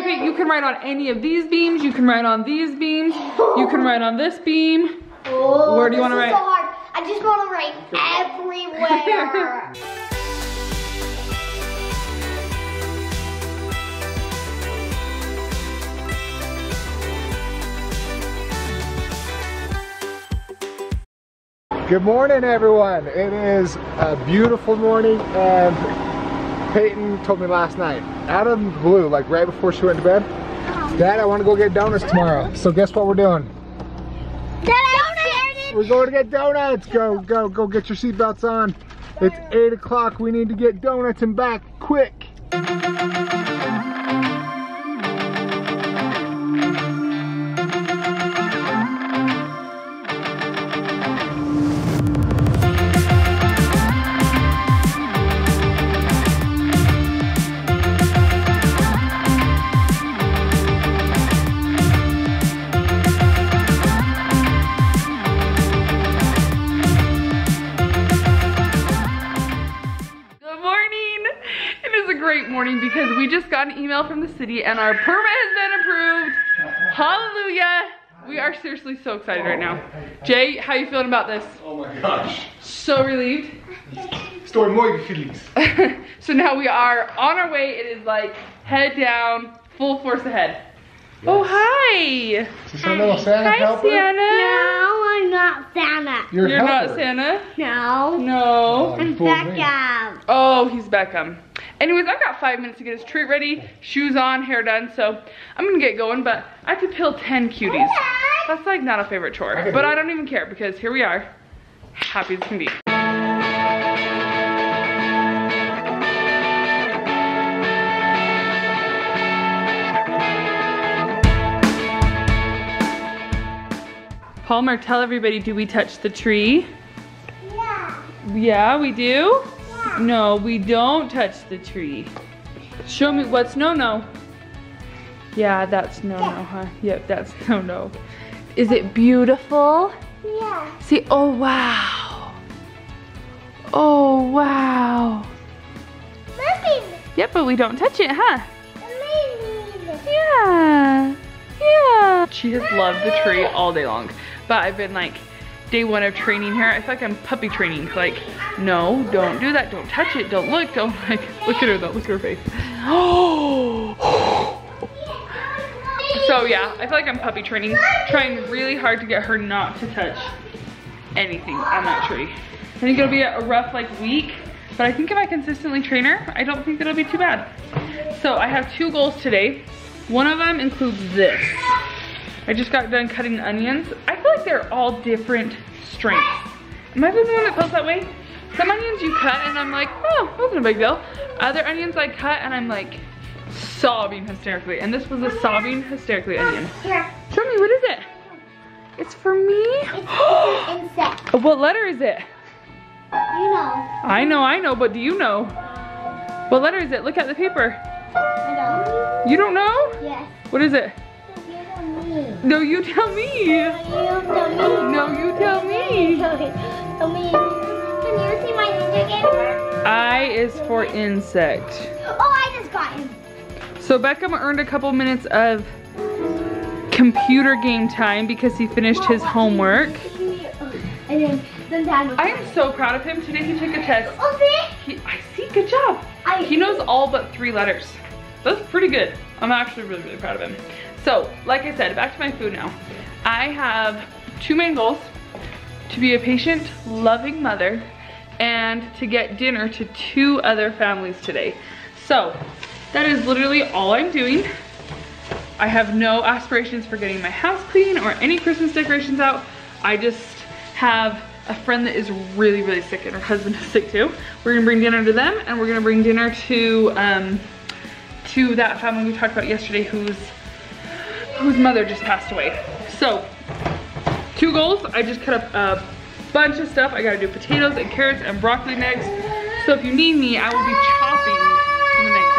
cherry pick. You can write on any of these beams. You can write on these beams. You can write on this beam. Oh, where do you want to write? This is so hard. I just want to write everywhere. Good morning, everyone. It is a beautiful morning, and Peyton told me last night, out of the blue, like right before she went to bed, Dad, I want to go get donuts tomorrow. So guess what we're doing? Donuts! We're going to get donuts. Go get your seatbelts on. It's 8 o'clock. We need to get donuts and back quick. Because we just got an email from the city and our permit has been approved. Hallelujah. We are seriously so excited right now. Jay, how are you feeling about this? Oh my gosh. So relieved. Story more feelings. So now we are on our way. It is like head down, full force ahead. Yes. Oh, hi. Is this little Santa helper? Hi, Sienna. No, I'm not Santa. You're not Santa? No. No. I'm Beckham. Oh, he's Beckham. Anyways, I've got 5 minutes to get his treat ready, shoes on, hair done, so I'm gonna get going, but I have to peel 10 cuties. That's like not a favorite chore, but I don't even care because here we are, happy as can be. Palmer, tell everybody, do we touch the tree? Yeah. Yeah, we do? No, we don't touch the tree. Show me what's no-no. Yeah, that's no-no, huh? Yep, that's no-no. Is it beautiful? Yeah. See, oh wow. Oh wow. Nothing. Yep, but we don't touch it, huh? Amazing. Yeah. Yeah. She has loved the tree all day long, but I've been like, day one of training here, I feel like I'm puppy training. Like, no, don't do that, don't touch it, don't look, don't like. Look at her though, look at her face. Oh! So yeah, I feel like I'm puppy training, trying really hard to get her not to touch anything on that tree. I think it'll be a rough like week, but I think if I consistently train her, I don't think it'll be too bad. So I have two goals today. One of them includes this. I just got done cutting onions. I feel like they're all different strengths. Am I the one that feels that way? Some onions you cut and I'm like, oh, that wasn't a big deal. Other onions I cut and I'm like sobbing hysterically. And this was a sobbing hysterically onion. Show me, what is it? It's for me? It's an insect. What letter is it? You know. I know, but do you know? What letter is it? Look at the paper. I don't. You don't know? Yes. What is it? No, you tell me. No, you tell me. Can you see my ninja game? I is for insect. Oh, I just got him. So Beckham earned a couple minutes of computer game time because he finished his homework. I am so proud of him. Today he took a test. I see. Good job. He knows all but 3 letters. That's pretty good. I'm actually really, really proud of him. So, like I said, back to my food now. I have 2 main goals: to be a patient, loving mother, and to get dinner to 2 other families today. So, that is literally all I'm doing. I have no aspirations for getting my house clean or any Christmas decorations out. I just have a friend that is really, really sick, and her husband is sick too. We're gonna bring dinner to them, and we're gonna bring dinner to that family we talked about yesterday whose mother just passed away. So, 2 goals. I just cut up a bunch of stuff. I gotta do potatoes and carrots and broccoli next. So if you need me, I will be chopping in the next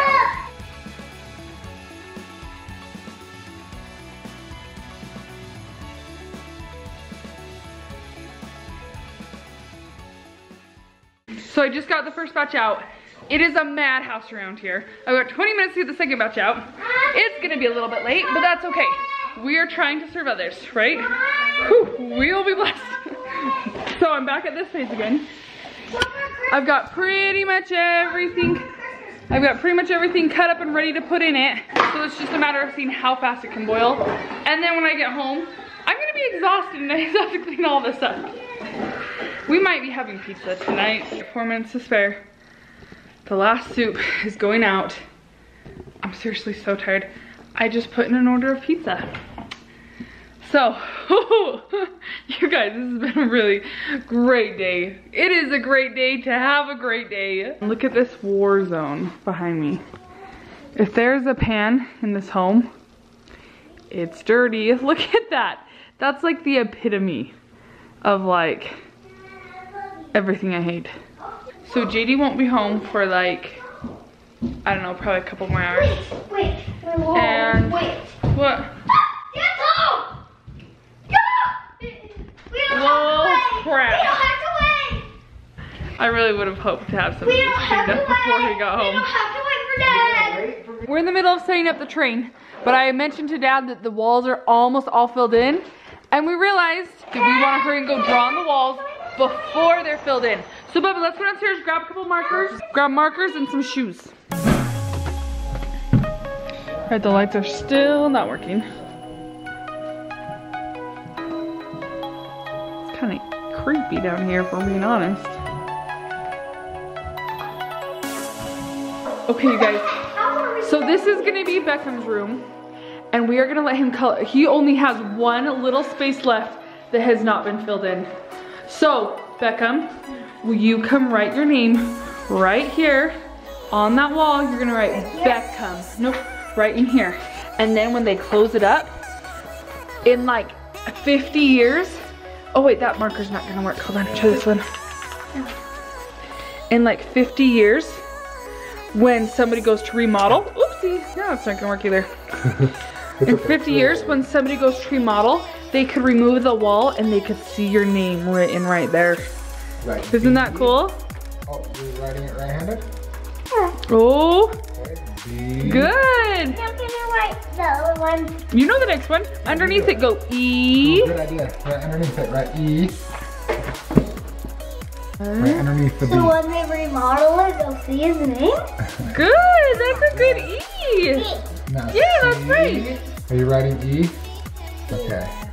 hour. So I just got the first batch out. It is a madhouse around here. I've got 20 minutes to get the second batch out. It's gonna be a little bit late, but that's okay. We are trying to serve others, right? Whew, we'll be blessed. So I'm back at this phase again. I've got pretty much everything. I've got pretty much everything cut up and ready to put in it. So it's just a matter of seeing how fast it can boil. And then when I get home, I'm gonna be exhausted and I have to clean all this up. We might be having pizza tonight. 4 minutes to spare. The last soup is going out. I'm seriously so tired. I just put in an order of pizza. So, you guys, this has been a really great day. It is a great day to have a great day. Look at this war zone behind me. If there's a pan in this home, it's dirty. Look at that. That's like the epitome of like everything I hate. So JD won't be home for like, I don't know, probably a couple more hours. Wait, wait, and wait. What? That's home! Go! We don't have to wait! We don't have to wait! I really would have hoped to have something cleaned up before he got home. We don't have to wait for Dad! We're in the middle of setting up the train, but I mentioned to Dad that the walls are almost all filled in, and we realized that we want to hurry and go draw on the walls before they're filled in. So Bubba, let's go downstairs, grab a couple markers. Grab markers and some shoes. All right, the lights are still not working. It's kind of creepy down here, if we're being honest. Okay, you guys. So this is gonna be Beckham's room, and we are gonna let him color. He only has one little space left that has not been filled in. So, Beckham, will you come write your name right here on that wall? You're gonna write Beckham. Nope. Right in here, and then when they close it up in like 50 years, oh wait, that marker's not gonna work, hold on, try this one. In like 50 years, when somebody goes to remodel, oopsie, no, it's not gonna work either. In 50 years, when somebody goes to remodel, they could remove the wall and they could see your name written right there. Right. Isn't that cool? Oh, you're writing it right-handed? Oh. Good. I'm gonna write the other one. You know the next one. Underneath it, go E. Oh, good idea. Right underneath it, right E. Right underneath the B. So when they remodel it, they'll see his name. Good. That's a good E. E. No, yeah, that's right. Are you writing E? Okay.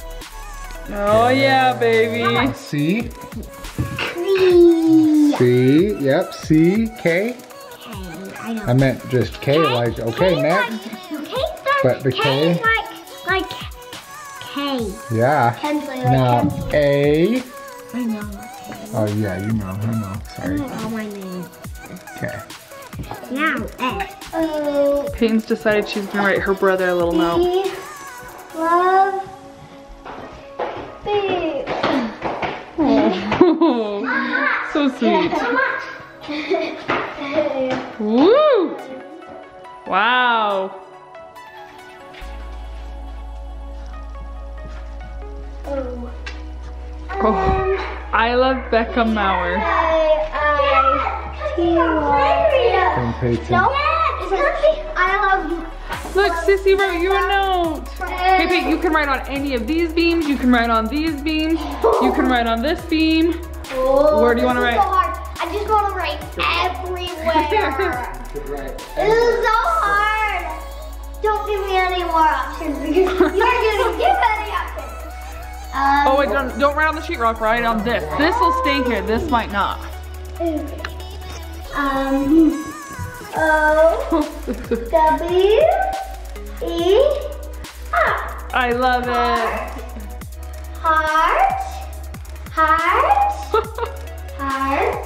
Oh yeah, baby. No. C. C. C. Yep. C. K. I meant just K, like, okay, next. But the K. K like K. Yeah. Now, A. I know. Oh, yeah, you know. I know. Sorry. I don't know my name. Okay. Now, A. Oh. Peyton's decided she's going to write her brother a little note. B. Love. B. Oh. So sweet. Woo! Wow! Oh. I love Beckham Mauer. Look, Sissy wrote you a note. Hey, Pete, you can write on any of these beams. You can write on these beams. You can write on this beam. Where do you want to write? I just want to write everywhere. This is so hard. Don't give me any more options because you aren't going to give any options. Oh wait, don't write on the sheetrock, right on this. This will stay here, this might not. O, W, E, R. I love it. Heart, heart, heart.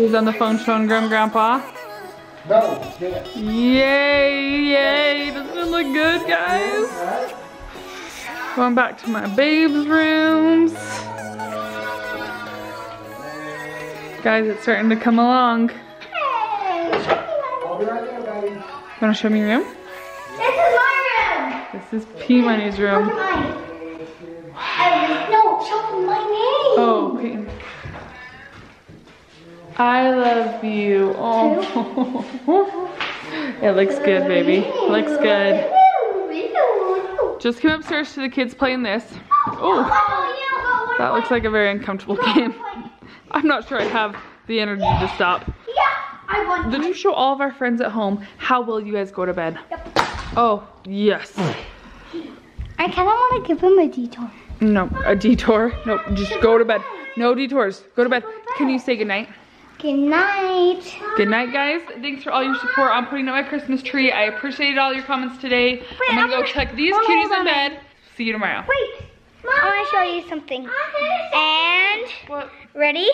She's on the phone showing Grandpa? No, you can't. Yay, yay. Doesn't it look good, guys? Going back to my babes' rooms. Guys, it's starting to come along. I'll be right there, buddy. You wanna show me your room? This is my room. This is P Money's room. Look at mine. No, show them my name. Oh, Peyton. I love you. Oh, it looks good, baby. Looks good. Just came upstairs to the kids playing this. Oh, that looks like a very uncomfortable game. I'm not sure I have the energy to stop. Did you show all of our friends at home how well you guys go to bed? Yep. Oh, yes. I kind of want to give him a detour. No, a detour? No, just go to bed. No detours. Go to bed. Can you say goodnight? Good night. Good night, guys. Thanks for all your support on putting up my Christmas tree. I appreciated all your comments today. Wait, I'm gonna go tuck these cuties in bed. See you tomorrow. Wait, Mom. I want to show you something. And what? Ready?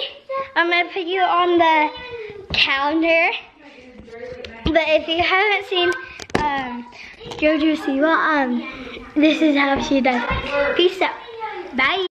I'm gonna put you on the calendar. But if you haven't seen JoJo Siwa, this is how she does. Peace out. Bye.